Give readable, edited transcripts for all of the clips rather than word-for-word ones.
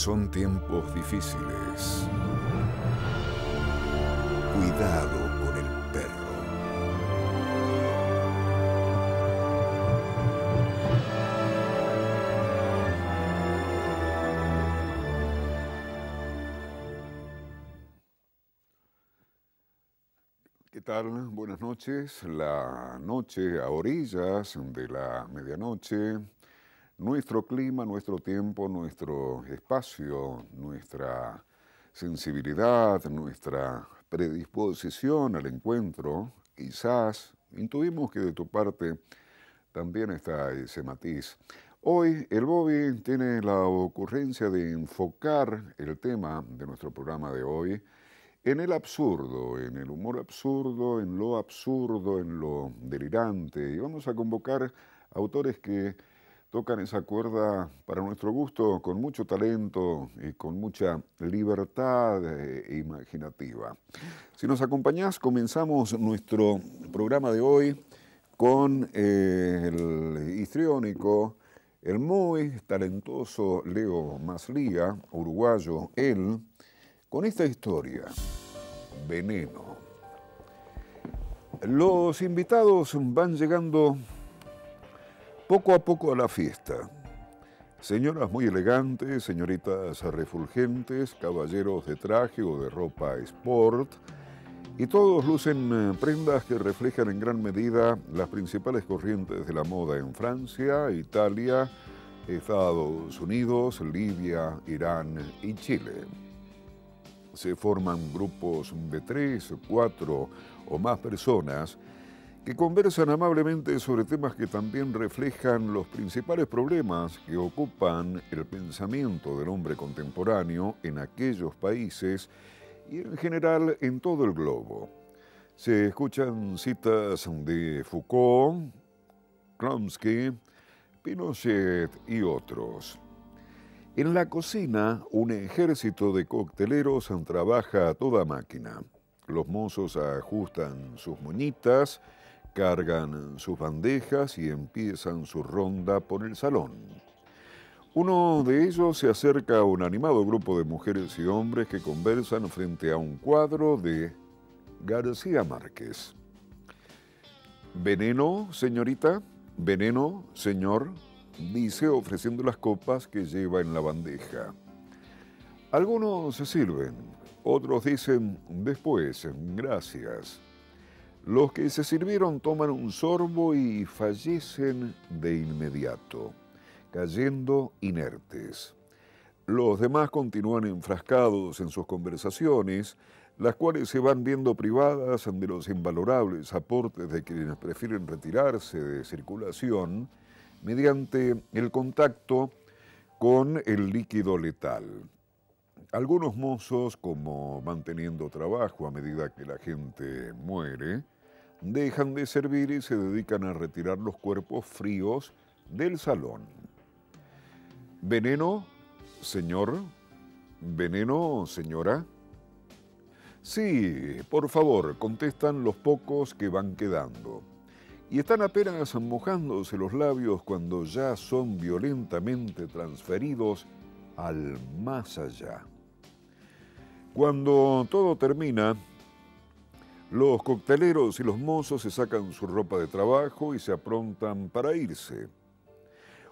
son tiempos difíciles. Cuidado con el perro. ¿Qué tal? Buenas noches. La noche a orillas de la medianoche. Nuestro clima, nuestro tiempo, nuestro espacio, nuestra sensibilidad, nuestra predisposición al encuentro, quizás intuimos que de tu parte también está ese matiz. Hoy el Bobby tiene la ocurrencia de enfocar el tema de nuestro programa de hoy en el absurdo, en el humor absurdo, en lo delirante. Y vamos a convocar autores que tocan esa cuerda, para nuestro gusto, con mucho talento y con mucha libertad imaginativa. Si nos acompañás, comenzamos nuestro programa de hoy con el histriónico, el muy talentoso Leo Maslíah, uruguayo, él, con esta historia, Veneno. Los invitados van llegando poco a poco a la fiesta. Señoras muy elegantes, señoritas refulgentes, caballeros de traje o de ropa sport, y todos lucen prendas que reflejan en gran medida las principales corrientes de la moda en Francia, Italia, Estados Unidos, Libia, Irán y Chile. Se forman grupos de 3, 4 o más personas que conversan amablemente sobre temas que también reflejan los principales problemas que ocupan el pensamiento del hombre contemporáneo en aquellos países y en general en todo el globo. Se escuchan citas de Foucault, Chomsky, Pinochet y otros. En la cocina, un ejército de cocteleros trabaja a toda máquina. Los mozos ajustan sus moñitas, cargan sus bandejas y empiezan su ronda por el salón. Uno de ellos se acerca a un animado grupo de mujeres y hombres que conversan frente a un cuadro de García Márquez. «Veneno, señorita, veneno, señor», dice ofreciendo las copas que lleva en la bandeja. Algunos se sirven, otros dicen «después, gracias». Los que se sirvieron toman un sorbo y fallecen de inmediato, cayendo inertes. Los demás continúan enfrascados en sus conversaciones, las cuales se van viendo privadas de los invalorables aportes de quienes prefieren retirarse de circulación mediante el contacto con el líquido letal. Algunos mozos, como van teniendo trabajo a medida que la gente muere, dejan de servir y se dedican a retirar los cuerpos fríos del salón. «Veneno, señor. Veneno, señora». «Sí, por favor», contestan los pocos que van quedando. Y están apenas mojándose los labios cuando ya son violentamente transferidos al más allá. Cuando todo termina, los cocteleros y los mozos se sacan su ropa de trabajo y se aprontan para irse.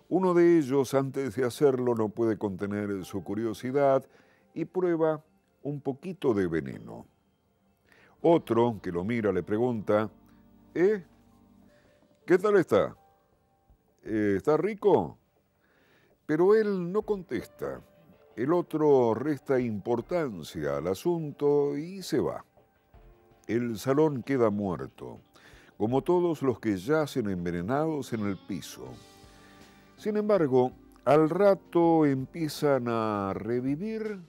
Uno de ellos, antes de hacerlo, no puede contener su curiosidad y prueba un poquito de veneno. Otro, que lo mira, le pregunta, ¿qué tal está? ¿Está rico?». Pero él no contesta. El otro resta importancia al asunto y se va. El salón queda muerto, como todos los que yacen envenenados en el piso. Sin embargo, al rato empiezan a revivir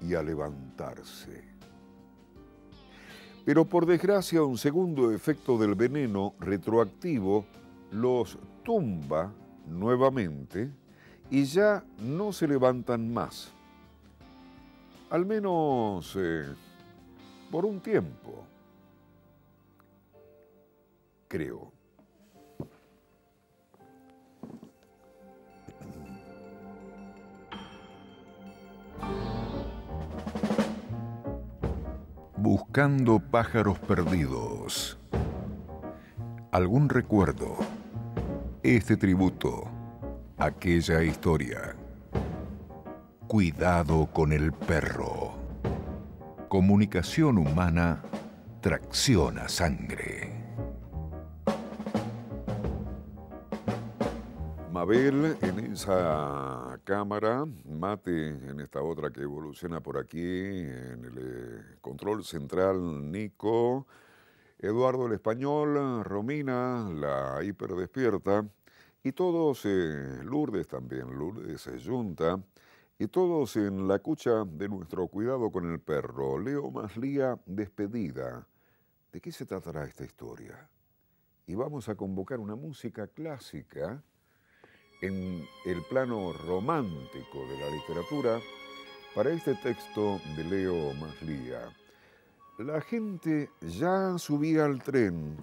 y a levantarse. Pero por desgracia, un segundo efecto del veneno retroactivo los tumba nuevamente y ya no se levantan más. Al menos por un tiempo, creo. buscando pájaros perdidos. Algún recuerdo, este tributo, aquella historia. Cuidado con el perro. Comunicación humana tracciona sangre. Mabel en esa cámara, Mate en esta otra que evoluciona por aquí, en el control central Nico, Eduardo el español, Romina la hiperdespierta y todos, Lourdes también, Lourdes se junta. Y todos en la cucha de nuestro Cuidado con el Perro. Leo Maslíah, despedida. ¿De qué se tratará esta historia? Y vamos a convocar una música clásica en el plano romántico de la literatura para este texto de Leo Maslíah. La gente ya subía al tren,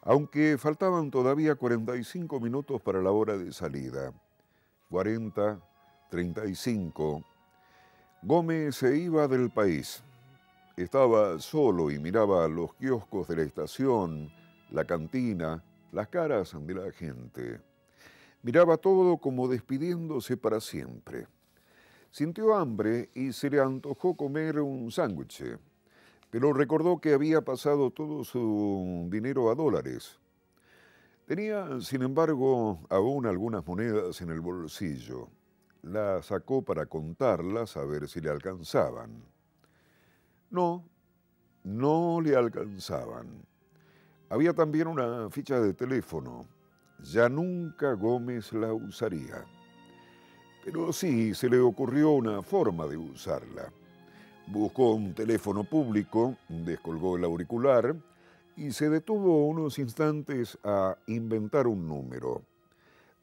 aunque faltaban todavía 45 minutos para la hora de salida. 40 35, Gómez se iba del país. Estaba solo y miraba los kioscos de la estación, la cantina, las caras de la gente. Miraba todo como despidiéndose para siempre. Sintió hambre y se le antojó comer un sándwich, pero recordó que había pasado todo su dinero a dólares. Tenía, sin embargo, aún algunas monedas en el bolsillo. La sacó para contarlas a ver si le alcanzaban. No, no le alcanzaban. Había también una ficha de teléfono. Ya nunca Gómez la usaría. Pero sí, se le ocurrió una forma de usarla. Buscó un teléfono público, descolgó el auricular y se detuvo unos instantes a inventar un número.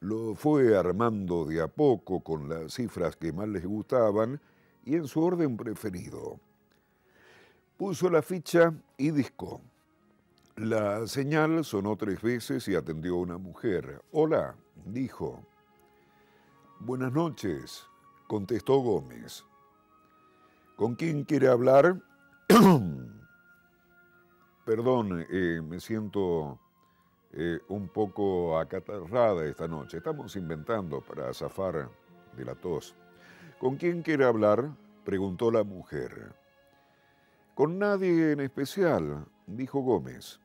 Lo fue armando de a poco con las cifras que más les gustaban y en su orden preferido. Puso la ficha y discó. La señal sonó 3 veces y atendió una mujer. «Hola», dijo. «Buenas noches», contestó Gómez. «¿Con quién quiere hablar?» «Perdón, me siento... un poco acatarrada esta noche. Estamos inventando para zafar de la tos». «¿Con quién quiere hablar?», preguntó la mujer. «Con nadie en especial», dijo Gómez.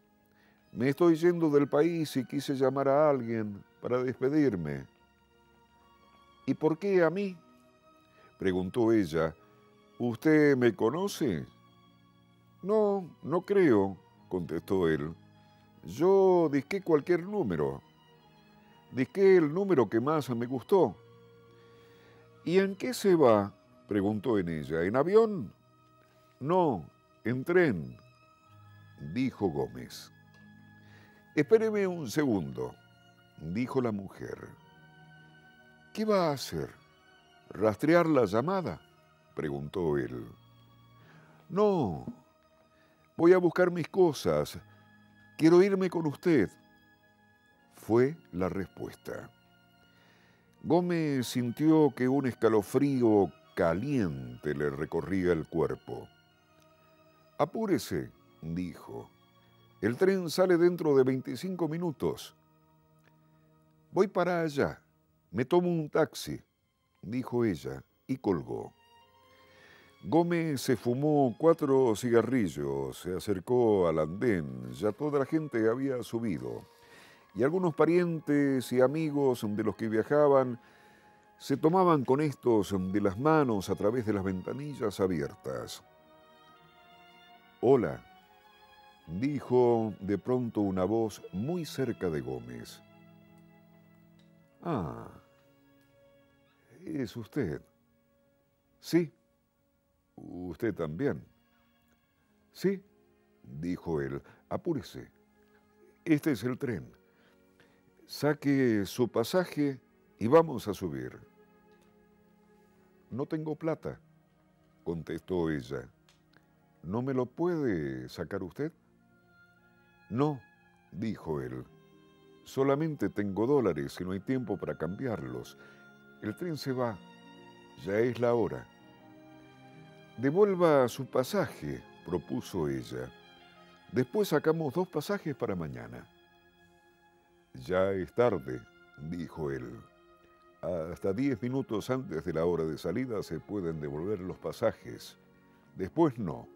«Me estoy yendo del país y quise llamar a alguien para despedirme». «¿Y por qué a mí?», preguntó ella. «¿Usted me conoce?». «No, no creo», contestó él. «Yo disqué cualquier número. Disqué el número que más me gustó». «¿Y en qué se va?», preguntó en ella. «¿En avión?». «No, en tren», dijo Gómez. «Espéreme un segundo», dijo la mujer. «¿Qué va a hacer? ¿Rastrear la llamada?», preguntó él. «No, voy a buscar mis cosas. Quiero irme con usted», fue la respuesta. Gómez sintió que un escalofrío caliente le recorría el cuerpo. «Apúrese», dijo. «El tren sale dentro de 25 minutos. «Voy para allá. Me tomo un taxi», dijo ella y colgó. Gómez se fumó 4 cigarrillos, se acercó al andén, ya toda la gente había subido, y algunos parientes y amigos de los que viajaban se tomaban con estos de las manos a través de las ventanillas abiertas. «Hola», dijo de pronto una voz muy cerca de Gómez. «Ah, es usted». «Sí. ¿Usted también?». «Sí», dijo él. «Apúrese. Este es el tren. Saque su pasaje y vamos a subir». «No tengo plata», contestó ella. «¿No me lo puede sacar usted?». «No», dijo él. «Solamente tengo dólares y no hay tiempo para cambiarlos. El tren se va. Ya es la hora». «Devuelva su pasaje», propuso ella. Después sacamos 2 pasajes para mañana. Ya es tarde, dijo él. Hasta 10 minutos antes de la hora de salida se pueden devolver los pasajes. Después no.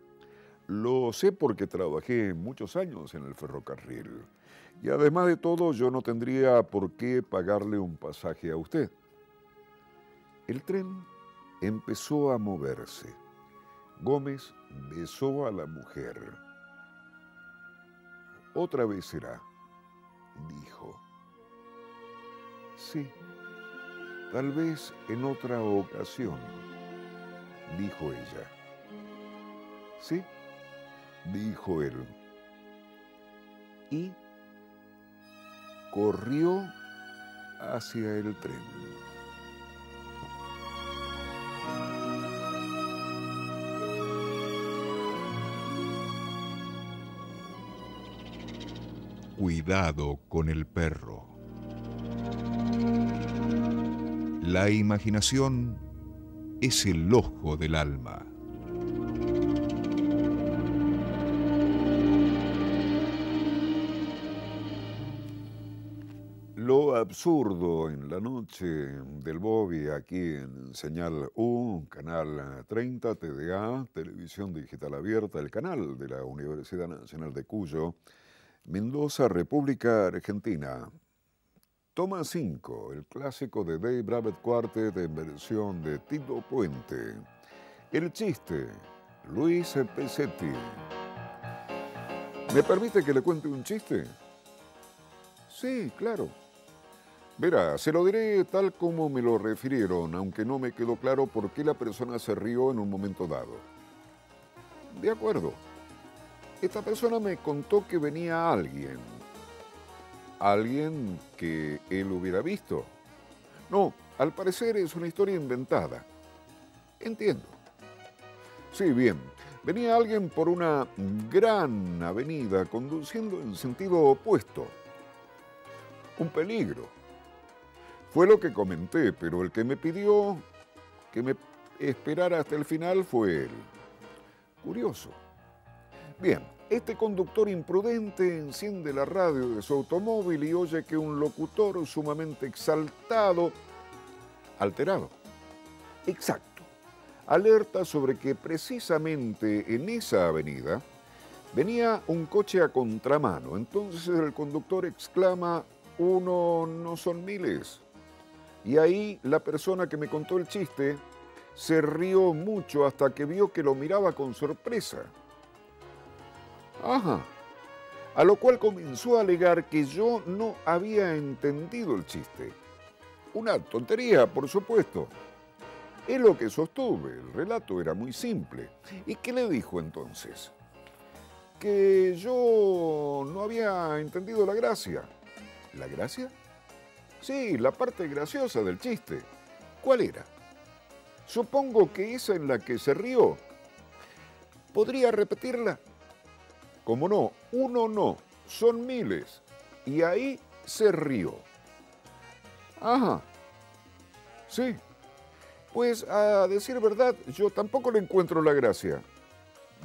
Lo sé porque trabajé muchos años en el ferrocarril. Y además de todo, yo no tendría por qué pagarle un pasaje a usted. El tren empezó a moverse. Gómez besó a la mujer. Otra vez será, dijo. Sí, tal vez en otra ocasión, dijo ella. Sí, dijo él. Y corrió hacia el tren. Cuidado con el perro. La imaginación es el ojo del alma. Lo absurdo en la noche del Bobby, aquí en Señal U, Canal 30, TDA, Televisión Digital Abierta, el canal de la Universidad Nacional de Cuyo, Mendoza, República Argentina. Toma 5, el clásico de Dave Bravet Quartet en versión de Tito Puente. El chiste, Luis Pesetti. ¿Me permite que le cuente un chiste? Sí, claro. Verá, se lo diré tal como me lo refirieron, aunque no me quedó claro por qué la persona se rió en un momento dado. De acuerdo. Esta persona me contó que venía alguien. ¿Alguien que él hubiera visto? No, al parecer es una historia inventada. Entiendo. Sí, bien. Venía alguien por una gran avenida, conduciendo en sentido opuesto. Un peligro. Fue lo que comenté, pero el que me pidió que me esperara hasta el final fue él. Curioso. Bien, este conductor imprudente enciende la radio de su automóvil y oye que un locutor sumamente exaltado, alterado, exacto, alerta sobre que precisamente en esa avenida venía un coche a contramano. Entonces el conductor exclama: uno no son miles. Y ahí la persona que me contó el chiste se rió mucho hasta que vio que lo miraba con sorpresa. Ajá. A lo cual comenzó a alegar que yo no había entendido el chiste. Una tontería, por supuesto. Es lo que sostuve, el relato era muy simple. ¿Y qué le dijo entonces? Que yo no había entendido la gracia. ¿La gracia? Sí, la parte graciosa del chiste. ¿Cuál era? Supongo que esa en la que se rió. ¿Podría repetirla? Como no, uno no, son miles. Y ahí se rió. Ajá. Sí. Pues a decir verdad, yo tampoco le encuentro la gracia.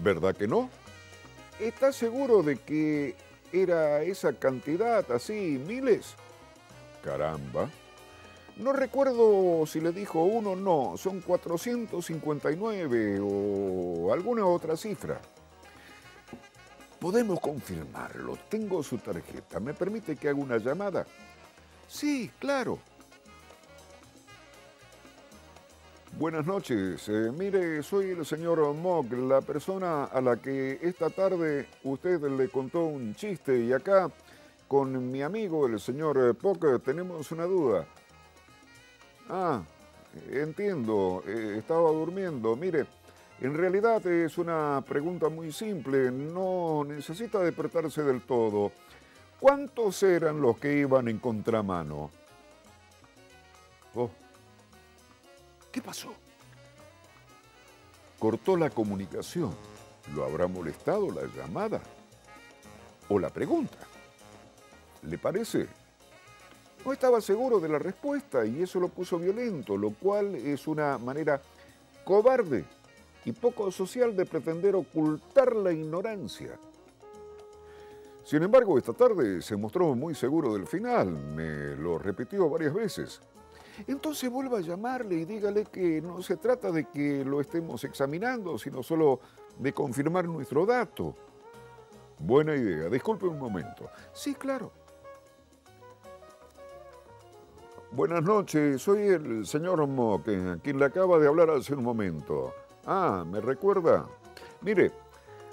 ¿Verdad que no? ¿Estás seguro de que era esa cantidad, así, miles? Caramba. No recuerdo si le dijo uno, no, son 459 o alguna otra cifra. Podemos confirmarlo, tengo su tarjeta. ¿Me permite que haga una llamada? Sí, claro. Buenas noches, mire, soy el señor Mock, la persona a la que esta tarde usted le contó un chiste, y acá con mi amigo el señor Pock tenemos una duda. Ah, entiendo, estaba durmiendo. Mire, en realidad es una pregunta muy simple, no necesita despertarse del todo. ¿Cuántos eran los que iban en contramano? Oh. ¿Qué pasó? Cortó la comunicación. ¿Lo habrá molestado la llamada? ¿O la pregunta? ¿Le parece? No estaba seguro de la respuesta y eso lo puso violento, lo cual es una manera cobarde y poco social de pretender ocultar la ignorancia. Sin embargo, esta tarde se mostró muy seguro del final, me lo repitió varias veces. Entonces vuelva a llamarle y dígale que no se trata de que lo estemos examinando, sino solo de confirmar nuestro dato. Buena idea, disculpe un momento. Sí, claro. Buenas noches, soy el señor Mock, a quien le acaba de hablar hace un momento. Ah, ¿me recuerda? Mire,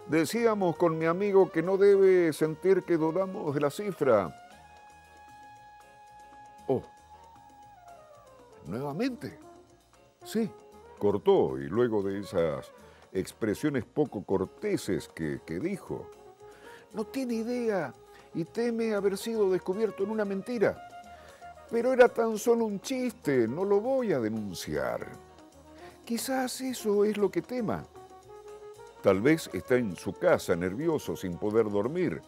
decíamos con mi amigo que no debe sentir que dudamos de la cifra. Oh, nuevamente. Sí, cortó y luego de esas expresiones poco corteses que dijo. No tiene idea y teme haber sido descubierto en una mentira. Pero era tan solo un chiste, no lo voy a denunciar. Quizás eso es lo que tema. Tal vez está en su casa, nervioso, sin poder dormir.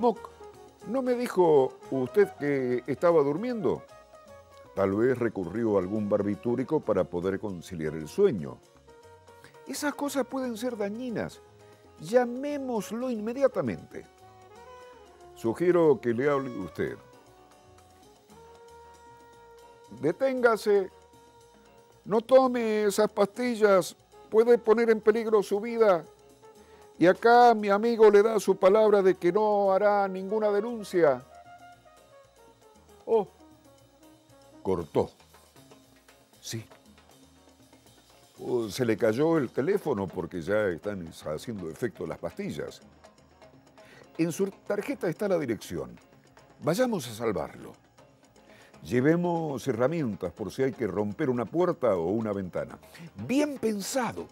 Mock, ¿no me dijo usted que estaba durmiendo? Tal vez recurrió a algún barbitúrico para poder conciliar el sueño. Esas cosas pueden ser dañinas. Llamémoslo inmediatamente. Sugiero que le hable usted. Deténgase. No tome esas pastillas. Puede poner en peligro su vida. Y acá mi amigo le da su palabra de que no hará ninguna denuncia. Oh, cortó. Sí. Se le cayó el teléfono porque ya están haciendo efecto las pastillas. En su tarjeta está la dirección. Vayamos a salvarlo. Llevemos herramientas por si hay que romper una puerta o una ventana. Bien pensado.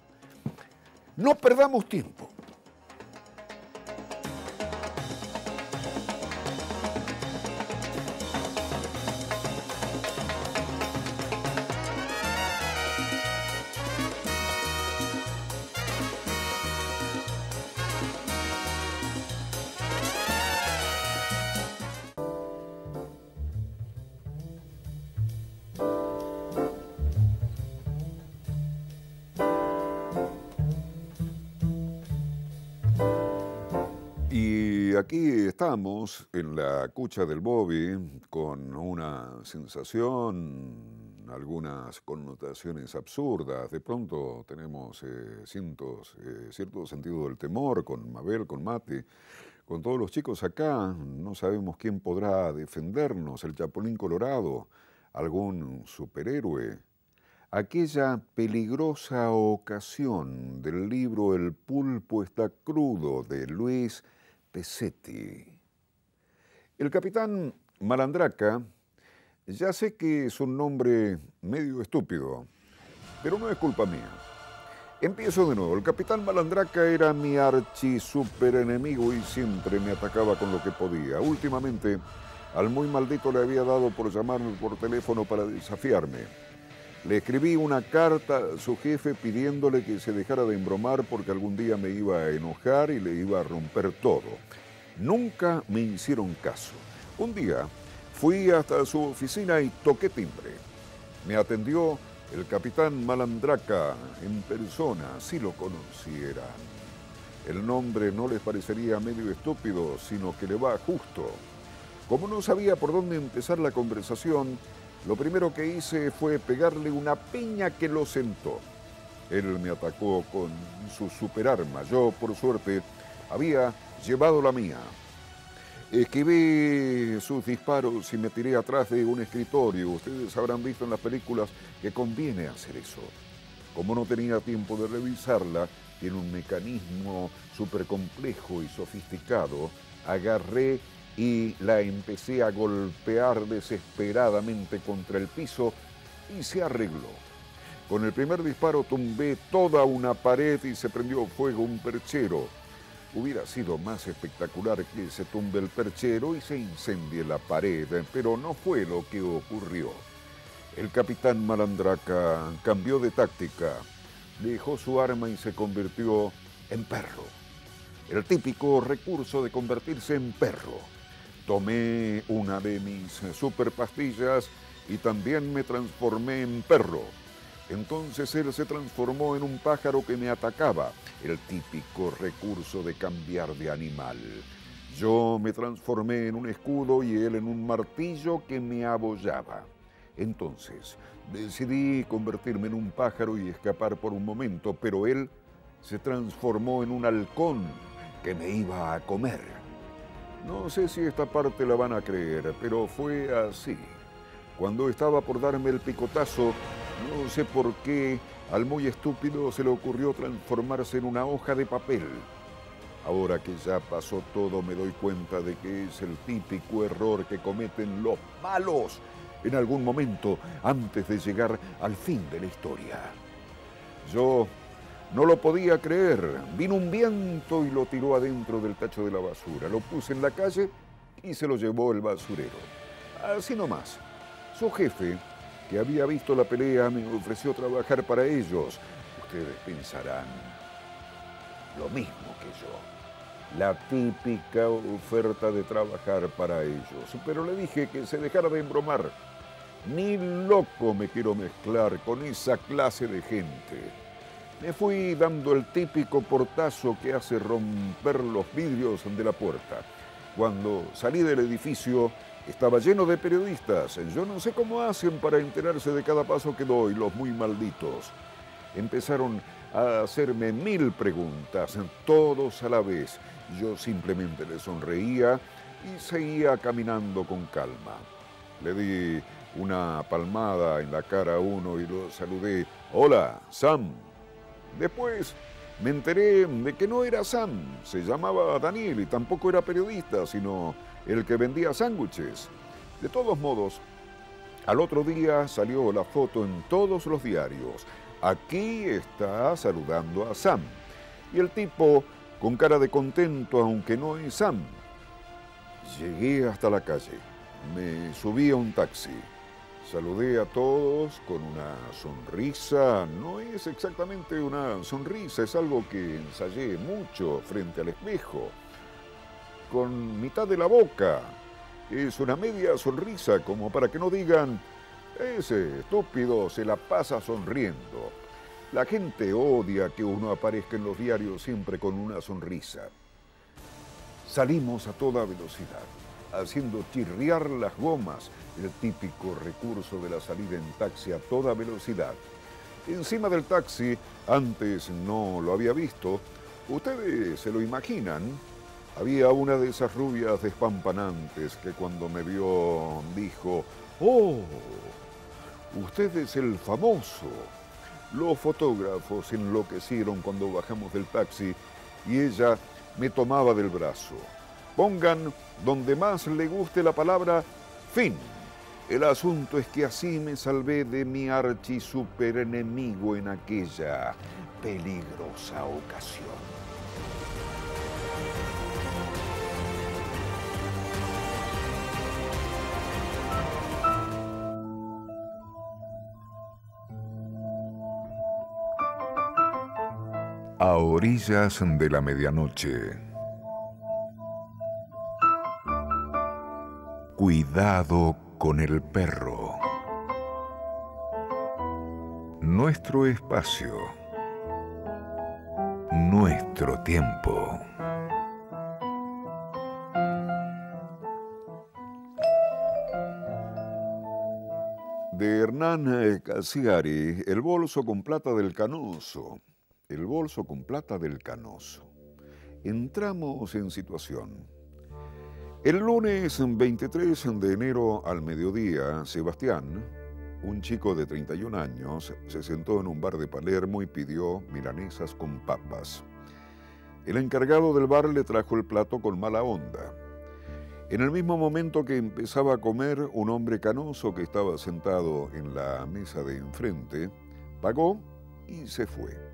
No perdamos tiempo. Aquí estamos en la cucha del Bobby con una sensación, algunas connotaciones absurdas. De pronto tenemos cierto sentido del temor con Mabel, con Mati, con todos los chicos acá. No sabemos quién podrá defendernos, el Chapulín Colorado, algún superhéroe. Aquella peligrosa ocasión del libro El pulpo está crudo de Luis Pesetti. El capitán Malandraca, ya sé que es un nombre medio estúpido, pero no es culpa mía. Empiezo de nuevo. El capitán Malandraca era mi archi superenemigo y siempre me atacaba con lo que podía. Últimamente, al muy maldito le había dado por llamarme por teléfono para desafiarme. Le escribí una carta a su jefe pidiéndole que se dejara de embromar porque algún día me iba a enojar y le iba a romper todo. Nunca me hicieron caso. Un día fui hasta su oficina y toqué timbre. Me atendió el capitán Malandraca en persona, si lo conocieran. El nombre no les parecería medio estúpido, sino que le va justo. Como no sabía por dónde empezar la conversación, lo primero que hice fue pegarle una piña que lo sentó. Él me atacó con su superarma. Yo, por suerte, había llevado la mía. Esquivé sus disparos y me tiré atrás de un escritorio. Ustedes habrán visto en las películas que conviene hacer eso. Como no tenía tiempo de revisarla, tiene un mecanismo súper complejo y sofisticado, agarré y la empecé a golpear desesperadamente contra el piso y se arregló. Con el primer disparo tumbé toda una pared y se prendió fuego un perchero. Hubiera sido más espectacular que se tumbe el perchero y se incendie la pared, pero no fue lo que ocurrió. El capitán Malandraca cambió de táctica, dejó su arma y se convirtió en perro. El típico recurso de convertirse en perro. Tomé una de mis superpastillas y también me transformé en perro. Entonces él se transformó en un pájaro que me atacaba, el típico recurso de cambiar de animal. Yo me transformé en un escudo y él en un martillo que me abollaba. Entonces decidí convertirme en un pájaro y escapar por un momento, pero él se transformó en un halcón que me iba a comer. No sé si esta parte la van a creer, pero fue así. Cuando estaba por darme el picotazo, no sé por qué al muy estúpido se le ocurrió transformarse en una hoja de papel. Ahora que ya pasó todo, me doy cuenta de que es el típico error que cometen los malos en algún momento antes de llegar al fin de la historia. Yo no lo podía creer. Vino un viento y lo tiró adentro del tacho de la basura. Lo puse en la calle y se lo llevó el basurero. Así nomás. Su jefe, que había visto la pelea, me ofreció trabajar para ellos. Ustedes pensarán lo mismo que yo. La típica oferta de trabajar para ellos. Pero le dije que se dejara de embromar. Ni loco me quiero mezclar con esa clase de gente. Me fui dando el típico portazo que hace romper los vidrios de la puerta. Cuando salí del edificio, estaba lleno de periodistas. Yo no sé cómo hacen para enterarse de cada paso que doy, los muy malditos. Empezaron a hacerme 1000 preguntas, todos a la vez. Yo simplemente les sonreía y seguía caminando con calma. Le di una palmada en la cara a uno y lo saludé. «Hola, Sam». Después me enteré de que no era Sam, se llamaba Daniel y tampoco era periodista, sino el que vendía sándwiches. De todos modos, al otro día salió la foto en todos los diarios. Aquí está saludando a Sam. Y el tipo con cara de contento, aunque no es Sam. Llegué hasta la calle, me subí a un taxi. Saludé a todos con una sonrisa. No es exactamente una sonrisa, es algo que ensayé mucho frente al espejo. Con mitad de la boca. Es una media sonrisa, como para que no digan, ese estúpido se la pasa sonriendo. La gente odia que uno aparezca en los diarios siempre con una sonrisa. Salimos a toda velocidad, haciendo chirriar las gomas, el típico recurso de la salida en taxi a toda velocidad. Encima del taxi, antes no lo había visto, ustedes se lo imaginan, había una de esas rubias despampanantes que cuando me vio dijo, «¡Oh! Usted es el famoso». Los fotógrafos enloquecieron cuando bajamos del taxi y ella me tomaba del brazo. Pongan donde más le guste la palabra fin. El asunto es que así me salvé de mi archisuperenemigo en aquella peligrosa ocasión. A orillas de la medianoche. Cuidado con el perro. Nuestro espacio. Nuestro tiempo. De Hernán Casiari, el bolso con plata del Canoso. El bolso con plata del Canoso. Entramos en situación. El lunes 23 de enero al mediodía, Sebastián, un chico de 31 años, se sentó en un bar de Palermo y pidió milanesas con papas. El encargado del bar le trajo el plato con mala onda. En el mismo momento que empezaba a comer, un hombre canoso que estaba sentado en la mesa de enfrente, pagó y se fue.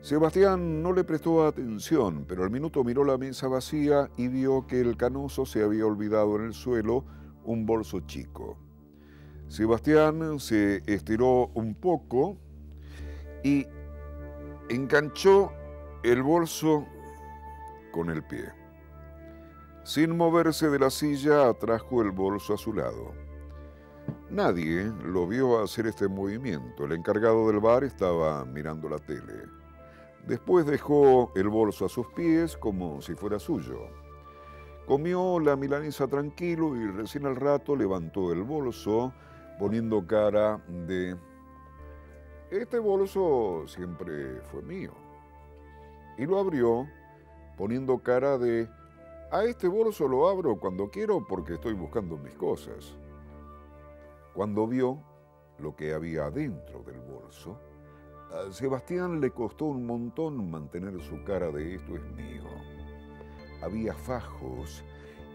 Sebastián no le prestó atención, pero al minuto miró la mesa vacía y vio que el canoso se había olvidado en el suelo un bolso chico. Sebastián se estiró un poco y enganchó el bolso con el pie. Sin moverse de la silla, atrajo el bolso a su lado. Nadie lo vio hacer este movimiento. El encargado del bar estaba mirando la tele. Después dejó el bolso a sus pies como si fuera suyo. Comió la milanesa tranquilo y recién al rato levantó el bolso poniendo cara de... Este bolso siempre fue mío. Y lo abrió poniendo cara de... A este bolso lo abro cuando quiero porque estoy buscando mis cosas. Cuando vio lo que había adentro del bolso, a Sebastián le costó un montón mantener su cara de esto es mío. Había fajos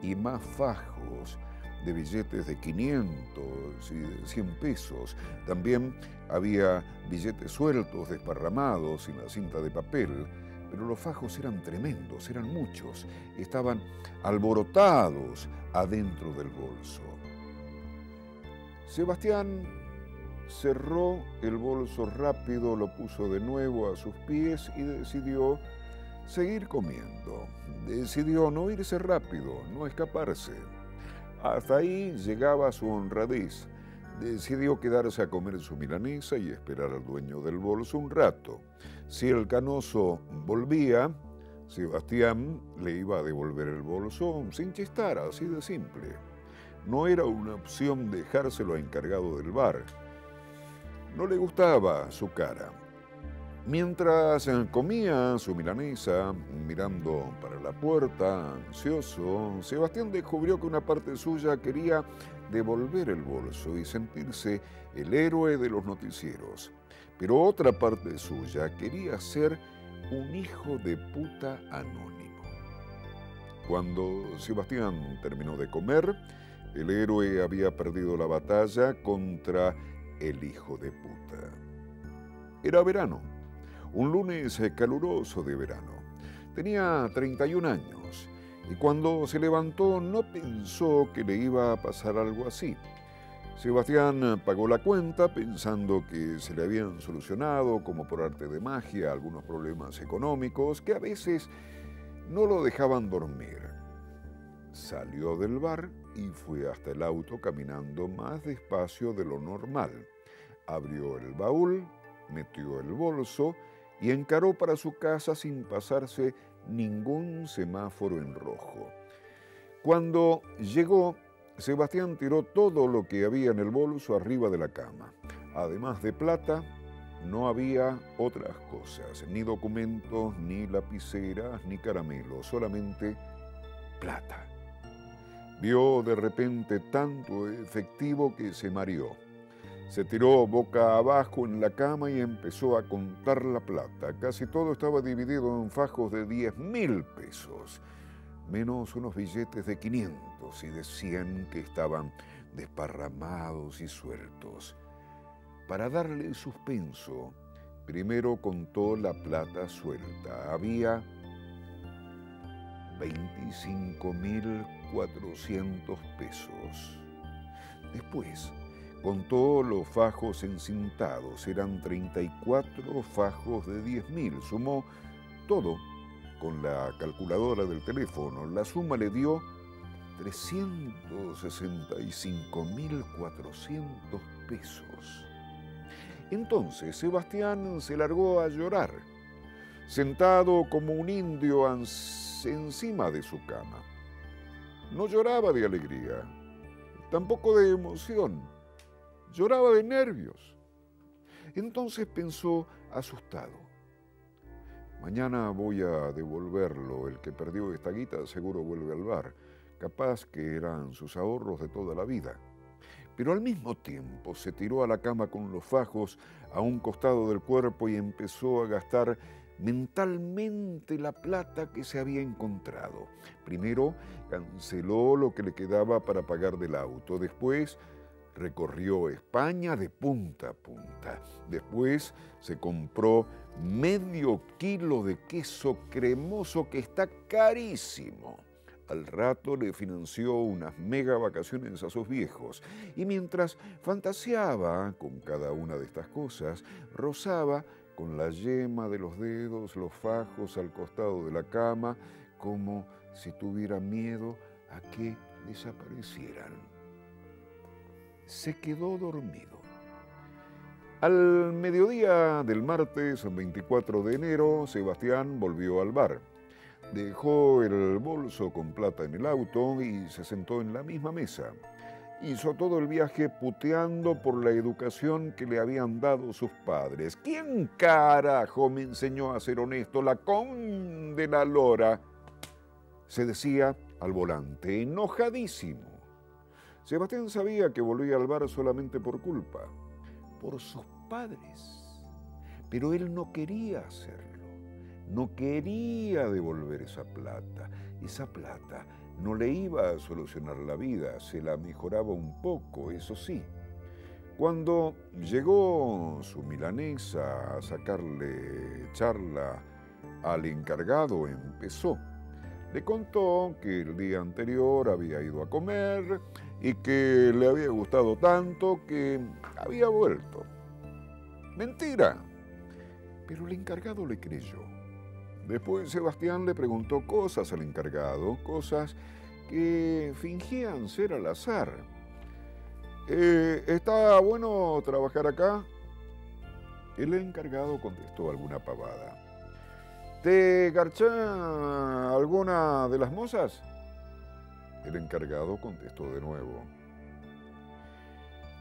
y más fajos de billetes de 500 y de 100 pesos. También había billetes sueltos, desparramados en la cinta de papel, pero los fajos eran tremendos, eran muchos. Estaban alborotados adentro del bolso. Sebastián cerró el bolso rápido, lo puso de nuevo a sus pies y decidió seguir comiendo. Decidió no irse rápido, no escaparse. Hasta ahí llegaba su honradez. Decidió quedarse a comer su milanesa y esperar al dueño del bolso un rato. Si el canoso volvía, Sebastián le iba a devolver el bolso sin chistar, así de simple. No era una opción dejárselo a encargado del bar. No le gustaba su cara. Mientras comía su milanesa, mirando para la puerta, ansioso, Sebastián descubrió que una parte suya quería devolver el bolso y sentirse el héroe de los noticieros. Pero otra parte suya quería ser un hijo de puta anónimo. Cuando Sebastián terminó de comer, el héroe había perdido la batalla contra el hijo de puta. Era verano, un lunes caluroso de verano. Tenía 31 años y cuando se levantó no pensó que le iba a pasar algo así. Sebastián pagó la cuenta pensando que se le habían solucionado, como por arte de magia, algunos problemas económicos que a veces no lo dejaban dormir. Salió del bar y fue hasta el auto caminando más despacio de lo normal. Abrió el baúl, metió el bolso y encaró para su casa sin pasarse ningún semáforo en rojo. Cuando llegó, Sebastián tiró todo lo que había en el bolso arriba de la cama. Además de plata, no había otras cosas, ni documentos, ni lapiceras, ni caramelos, solamente plata. Vio de repente tanto efectivo que se mareó. Se tiró boca abajo en la cama y empezó a contar la plata. Casi todo estaba dividido en fajos de 10.000 pesos, menos unos billetes de 500 y de 100 que estaban desparramados y sueltos. Para darle suspenso, primero contó la plata suelta. Había 25.400 pesos. Después contó los fajos encintados, eran 34 fajos de 10.000, sumó todo con la calculadora del teléfono, la suma le dio 365.400 pesos. Entonces Sebastián se largó a llorar, sentado como un indio encima de su cama. No lloraba de alegría, tampoco de emoción, lloraba de nervios. Entonces pensó asustado: mañana voy a devolverlo, el que perdió esta guita seguro vuelve al bar, capaz que eran sus ahorros de toda la vida. Pero al mismo tiempo se tiró a la cama con los fajos a un costado del cuerpo y empezó a gastar mentalmente la plata que se había encontrado. Primero canceló lo que le quedaba para pagar del auto, después recorrió España de punta a punta, después se compró medio kilo de queso cremoso que está carísimo. Al rato le financió unas mega vacaciones a sus viejos y mientras fantaseaba con cada una de estas cosas, rozaba con la yema de los dedos los fajos al costado de la cama como si tuviera miedo a que desaparecieran. se quedó dormido. Al mediodía del martes 24 de enero, Sebastián volvió al bar. Dejó el bolso con plata en el auto y se sentó en la misma mesa. Hizo todo el viaje puteando por la educación que le habían dado sus padres. ¿Quién carajo me enseñó a ser honesto? La con de la lora, se decía al volante, enojadísimo. Sebastián sabía que volvía al bar solamente por culpa, por sus padres. Pero él no quería hacerlo, no quería devolver esa plata. Esa plata no le iba a solucionar la vida, se la mejoraba un poco, eso sí. Cuando llegó su milanesa a sacarle charla al encargado, empezó. Le contó que el día anterior había ido a comer y que le había gustado tanto que había vuelto. ¡Mentira! Pero el encargado le creyó. Después Sebastián le preguntó cosas al encargado, cosas que fingían ser al azar. ¿Está bueno trabajar acá? El encargado contestó alguna pavada. ¿Te garchá alguna de las mozas? El encargado contestó de nuevo.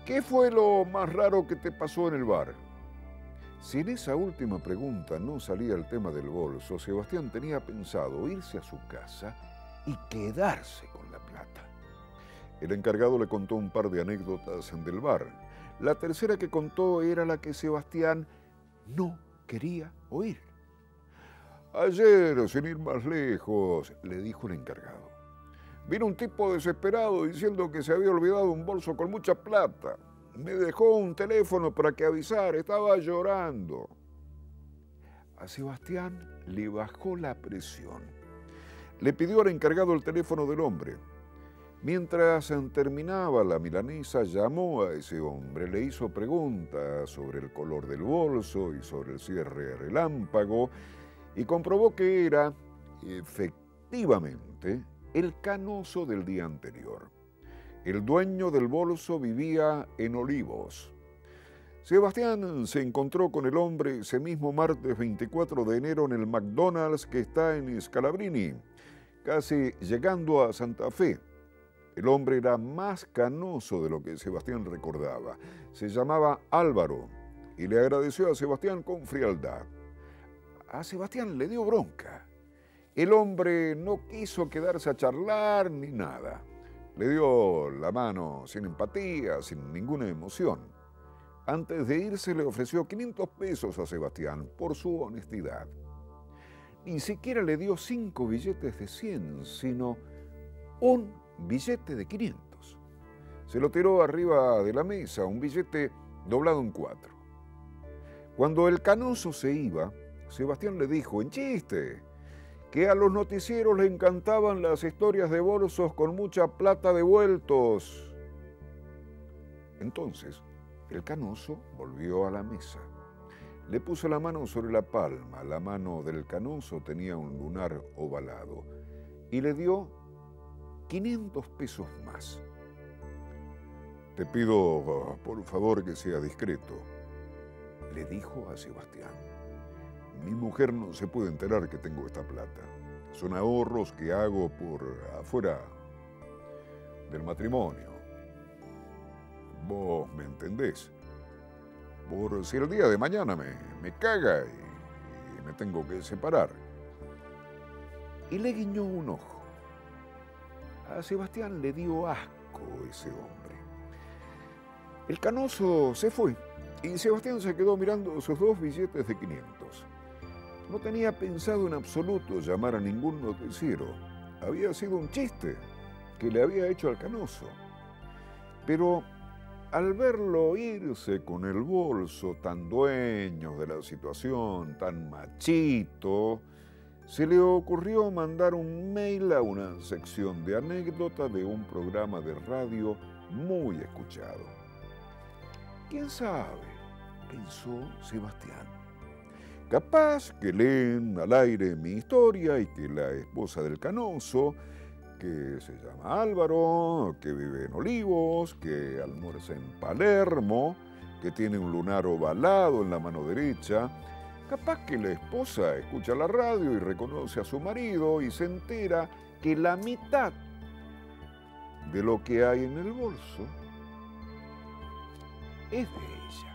¿Qué fue lo más raro que te pasó en el bar? Si en esa última pregunta no salía el tema del bolso, Sebastián tenía pensado irse a su casa y quedarse con la plata. El encargado le contó un par de anécdotas del bar. La tercera que contó era la que Sebastián no quería oír. Ayer, sin ir más lejos, le dijo el encargado, vino un tipo desesperado diciendo que se había olvidado un bolso con mucha plata. Me dejó un teléfono para que avisara, estaba llorando. A Sebastián le bajó la presión. Le pidió al encargado el teléfono del hombre. Mientras terminaba la milanesa, llamó a ese hombre, le hizo preguntas sobre el color del bolso y sobre el cierre relámpago y comprobó que era, efectivamente, el canoso del día anterior. El dueño del bolso vivía en Olivos. Sebastián se encontró con el hombre ese mismo martes 24 de enero en el McDonald's que está en Scalabrini, casi llegando a Santa Fe. El hombre era más canoso de lo que Sebastián recordaba. Se llamaba Álvaro y le agradeció a Sebastián con frialdad. A Sebastián le dio bronca. El hombre no quiso quedarse a charlar ni nada. Le dio la mano sin empatía, sin ninguna emoción. Antes de irse le ofreció 500 pesos a Sebastián por su honestidad. Ni siquiera le dio 5 billetes de 100, sino un billete de 500. Se lo tiró arriba de la mesa, un billete doblado en 4. Cuando el canoso se iba, Sebastián le dijo, en chiste, que a los noticieros le encantaban las historias de bolsos con mucha plata devueltos. Entonces, el canoso volvió a la mesa. Le puso la mano sobre la palma, la mano del canoso tenía un lunar ovalado, y le dio 500 pesos más. Te pido, por favor, que sea discreto, le dijo a Sebastián. Mi mujer no se puede enterar que tengo esta plata. Son ahorros que hago por afuera del matrimonio. Vos me entendés. Por si el día de mañana me caga y me tengo que separar. Y le guiñó un ojo. A Sebastián le dio asco ese hombre. El canoso se fue y Sebastián se quedó mirando sus 2 billetes de 500. No tenía pensado en absoluto llamar a ningún noticiero. Había sido un chiste que le había hecho al canoso. Pero al verlo irse con el bolso, tan dueño de la situación, tan machito, se le ocurrió mandar un mail a una sección de anécdota de un programa de radio muy escuchado. ¿Quién sabe?, pensó Sebastián. Capaz que leen al aire mi historia y que la esposa del canoso, que se llama Álvaro, que vive en Olivos, que almuerza en Palermo, que tiene un lunar ovalado en la mano derecha. Capaz que la esposa escucha la radio y reconoce a su marido y se entera que la mitad de lo que hay en el bolso es de ella.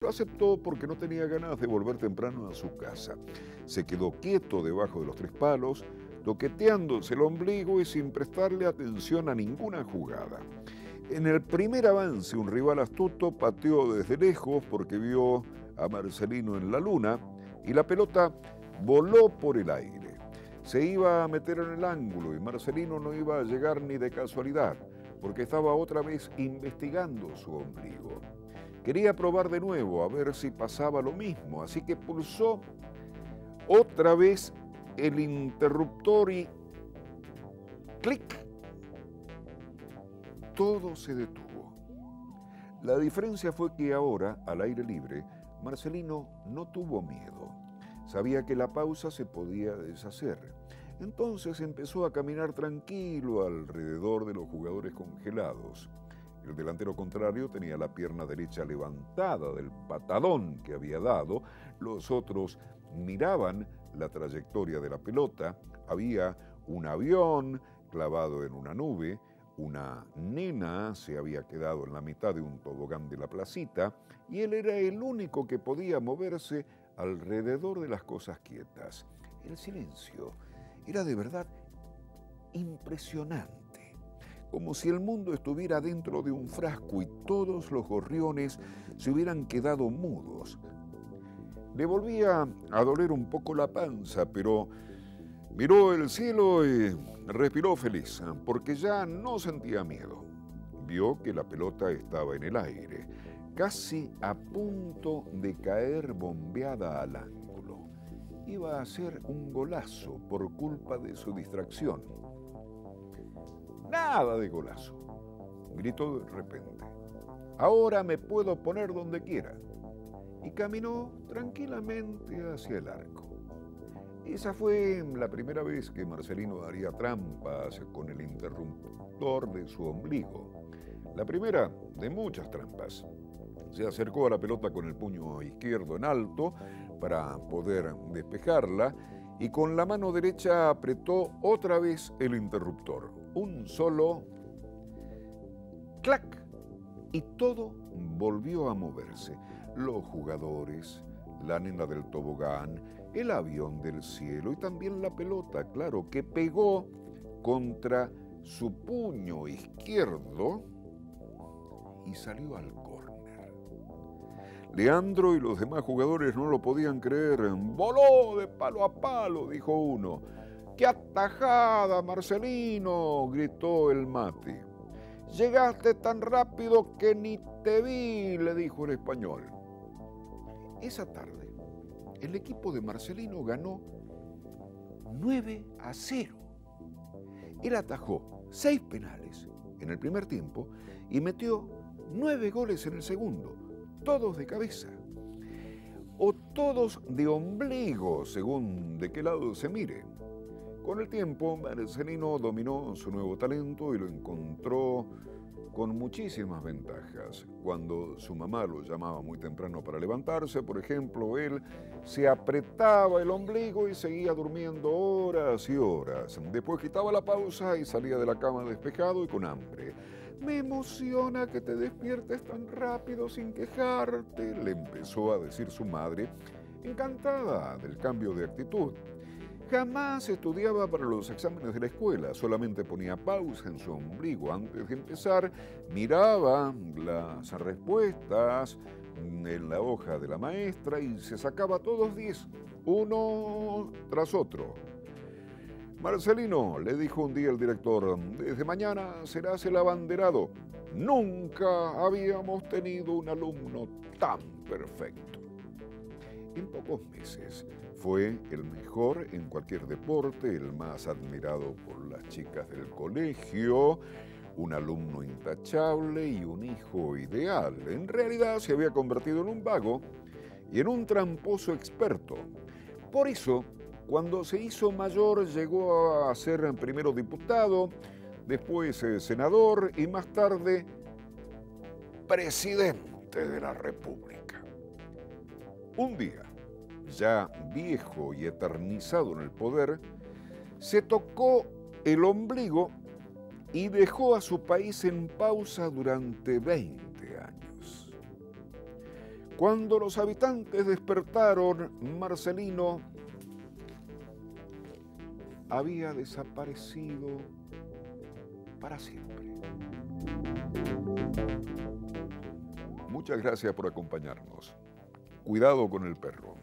Lo aceptó porque no tenía ganas de volver temprano a su casa. Se quedó quieto debajo de los tres palos, toqueteándose el ombligo y sin prestarle atención a ninguna jugada. En el primer avance, un rival astuto pateó desde lejos porque vio a Marcelino en la luna y la pelota voló por el aire. Se iba a meter en el ángulo y Marcelino no iba a llegar ni de casualidad porque estaba otra vez investigando su ombligo. Quería probar de nuevo a ver si pasaba lo mismo, así que pulsó otra vez el interruptor y ¡clic! Todo se detuvo. La diferencia fue que ahora, al aire libre, Marcelino no tuvo miedo. Sabía que la pausa se podía deshacer. Entonces empezó a caminar tranquilo alrededor de los jugadores congelados. El delantero contrario tenía la pierna derecha levantada del patadón que había dado. Los otros miraban la trayectoria de la pelota. Había un avión clavado en una nube. Una nena se había quedado en la mitad de un tobogán de la placita y él era el único que podía moverse alrededor de las cosas quietas. El silencio era de verdad impresionante, como si el mundo estuviera dentro de un frasco y todos los gorriones se hubieran quedado mudos. Le volvía a doler un poco la panza, pero miró el cielo y respiró feliz, porque ya no sentía miedo. Vio que la pelota estaba en el aire, casi a punto de caer bombeada al ángulo. Iba a ser un golazo por culpa de su distracción. ¡Nada de golazo!, gritó de repente. Ahora me puedo poner donde quiera. Y caminó tranquilamente hacia el arco. Esa fue la primera vez que Marcelino haría trampas con el interruptor de su ombligo. La primera de muchas trampas. Se acercó a la pelota con el puño izquierdo en alto para poder despejarla y con la mano derecha apretó otra vez el interruptor. Un solo clac y todo volvió a moverse. Los jugadores, la nena del tobogán, el avión del cielo y también la pelota, claro, que pegó contra su puño izquierdo y salió al córner. Leandro y los demás jugadores no lo podían creer. ¡Voló de palo a palo!, dijo uno. ¡Qué atajada, Marcelino!, gritó el Mati. Llegaste tan rápido que ni te vi, le dijo el español. Esa tarde, el equipo de Marcelino ganó 9-0. Él atajó 6 penales en el primer tiempo y metió 9 goles en el segundo, todos de cabeza. O todos de ombligo, según de qué lado se mire. Con el tiempo, Marcelino dominó su nuevo talento y lo encontró con muchísimas ventajas. Cuando su mamá lo llamaba muy temprano para levantarse, por ejemplo, él se apretaba el ombligo y seguía durmiendo horas y horas. Después quitaba la pausa y salía de la cama despejado y con hambre. Me emociona que te despiertes tan rápido sin quejarte, le empezó a decir su madre, encantada del cambio de actitud. Jamás estudiaba para los exámenes de la escuela, solamente ponía pausa en su ombligo antes de empezar, miraba las respuestas en la hoja de la maestra y se sacaba todos 10, uno tras otro. Marcelino, le dijo un día el director, desde mañana serás el abanderado. Nunca habíamos tenido un alumno tan perfecto. En pocos meses fue el mejor en cualquier deporte, el más admirado por las chicas del colegio, un alumno intachable y un hijo ideal. En realidad se había convertido en un vago y en un tramposo experto. Por eso, cuando se hizo mayor, llegó a ser primero diputado, después senador y más tarde presidente de la República. Un día, ya viejo y eternizado en el poder, se tocó el ombligo y dejó a su país en pausa durante 20 años. Cuando los habitantes despertaron, Marcelino había desaparecido para siempre. Muchas gracias por acompañarnos. Cuidado con el perro.